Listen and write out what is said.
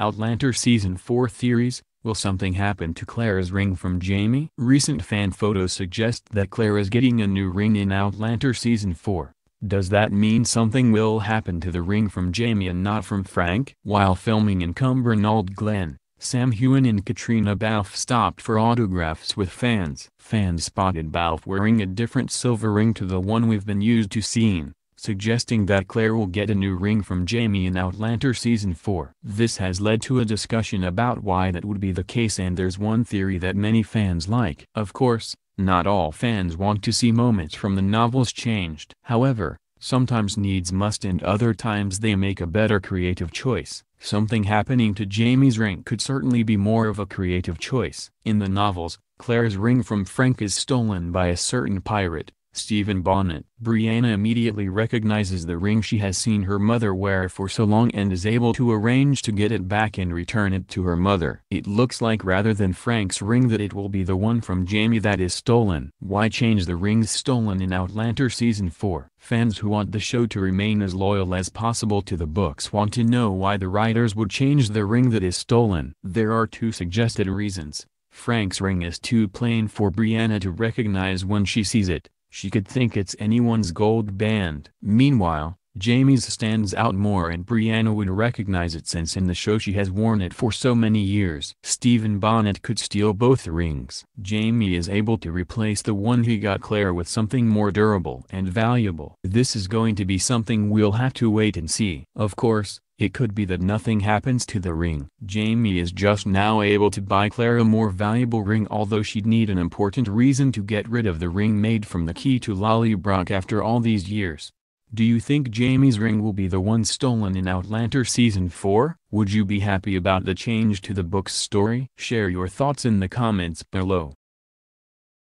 Outlander Season 4 Theories: Will something happen to Claire's ring from Jamie? Recent fan photos suggest that Claire is getting a new ring in Outlander Season 4. Does that mean something will happen to the ring from Jamie and not from Frank? While filming in Cumbernauld Glen, Sam Heughan and Katrina Balfe stopped for autographs with fans. Fans spotted Balfe wearing a different silver ring to the one we've been used to seeing, suggesting that Claire will get a new ring from Jamie in Outlander Season 4. This has led to a discussion about why that would be the case, and there's one theory that many fans like. Of course, not all fans want to see moments from the novels changed. However, sometimes needs must and other times they make a better creative choice. Something happening to Jamie's ring could certainly be more of a creative choice. In the novels, Claire's ring from Frank is stolen by a certain pirate, Stephen Bonnet. Brianna immediately recognizes the ring she has seen her mother wear for so long and is able to arrange to get it back and return it to her mother. It looks like rather than Frank's ring that it will be the one from Jamie that is stolen. Why change the rings stolen in Outlander Season 4? Fans who want the show to remain as loyal as possible to the books want to know why the writers would change the ring that is stolen. There are two suggested reasons. Frank's ring is too plain for Brianna to recognize when she sees it. She could think it's anyone's gold band. Meanwhile, Jamie's stands out more and Brianna would recognize it since in the show she has worn it for so many years. Stephen Bonnet could steal both rings. Jamie is able to replace the one he got Claire with something more durable and valuable. This is going to be something we'll have to wait and see. Of course, it could be that nothing happens to the ring. Jamie is just now able to buy Claire a more valuable ring, although she'd need an important reason to get rid of the ring made from the key to Lallybroch after all these years. Do you think Jamie's ring will be the one stolen in Outlander Season 4? Would you be happy about the change to the book's story? Share your thoughts in the comments below.